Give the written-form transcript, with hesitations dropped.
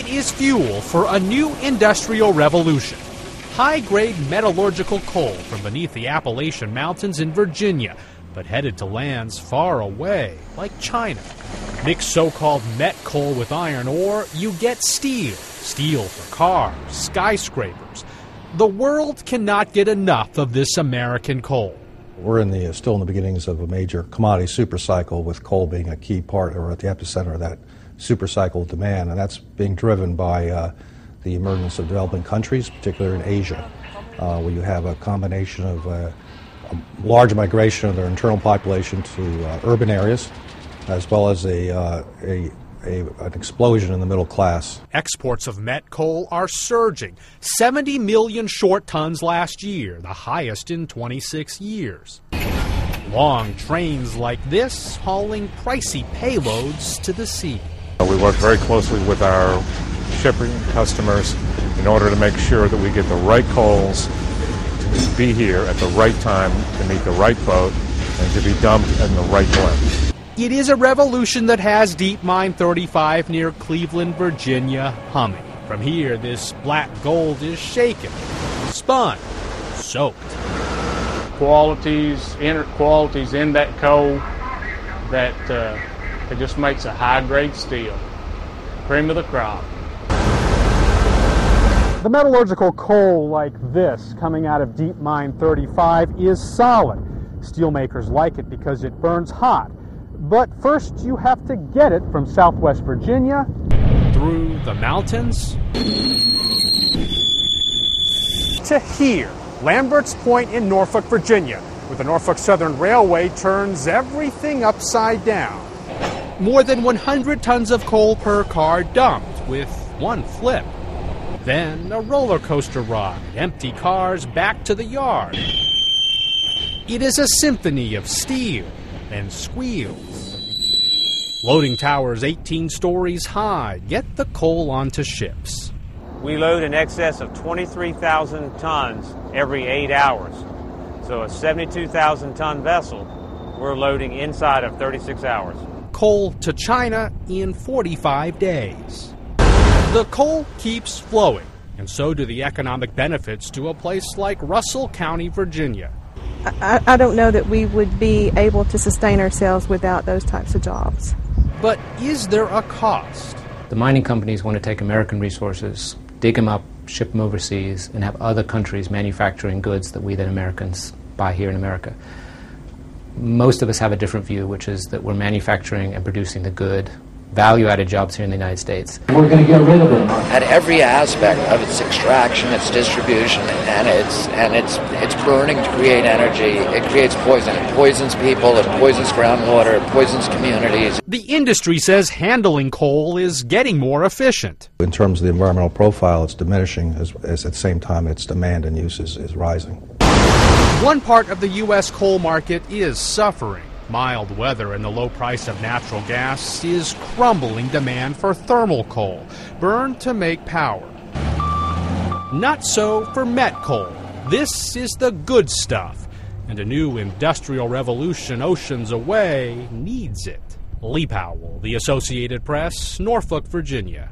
It is fuel for a new industrial revolution. High-grade metallurgical coal from beneath the Appalachian Mountains in Virginia, but headed to lands far away, like China. Mix so-called met coal with iron ore, you get steel. Steel for cars, skyscrapers. The world cannot get enough of this American coal. We're in the still in the beginnings of a major commodity super cycle, with coal being a key part or at the epicenter of that super cycle demand, and that's being driven by the emergence of developing countries, particularly in Asia, where you have a combination of a large migration of their internal population to urban areas, as well as an explosion in the middle class. Exports of met coal are surging. 70 million short tons last year, the highest in 26 years. Long trains like this hauling pricey payloads to the sea. We work very closely with our shipping customers in order to make sure that we get the right coals to be here at the right time, to meet the right boat, and to be dumped in the right blend. It is a revolution that has Deep Mine 35 near Cleveland, Virginia, humming. From here, this black gold is shaken, spun, soaked. Qualities, inner qualities in that coal that it just makes a high-grade steel. Cream of the crop. The metallurgical coal like this coming out of Deep Mine 35 is solid. Steelmakers like it because it burns hot. But first, you have to get it from Southwest Virginia through the mountains to here, Lambert's Point in Norfolk, Virginia, where the Norfolk Southern Railway turns everything upside down. More than 100 tons of coal per car dumped with one flip. Then a roller coaster ride, empty cars back to the yard. It is a symphony of steel and squeals. Loading towers 18 stories high get the coal onto ships. We load in excess of 23,000 tons every 8 hours. So a 72,000-ton vessel we're loading inside of 36 hours. Coal to China in 45 days. The coal keeps flowing, and so do the economic benefits to a place like Russell County, Virginia. I don't know that we would be able to sustain ourselves without those types of jobs. But is there a cost? The mining companies want to take American resources, dig them up, ship them overseas, and have other countries manufacturing goods that we, the Americans, buy here in America. Most of us have a different view, which is that we're manufacturing and producing the good, value-added jobs here in the United States. We're going to get rid of them. At every aspect of its extraction, its distribution, and its burning to create energy, it creates poison. It poisons people, it poisons groundwater, it poisons communities. The industry says handling coal is getting more efficient. In terms of the environmental profile, it's diminishing, as at the same time its demand and use is rising. One part of the U.S. coal market is suffering. Mild weather and the low price of natural gas is crumbling demand for thermal coal, burned to make power. Not so for met coal. This is the good stuff, and a new industrial revolution oceans away needs it. Lee Powell, the Associated Press, Norfolk, Virginia.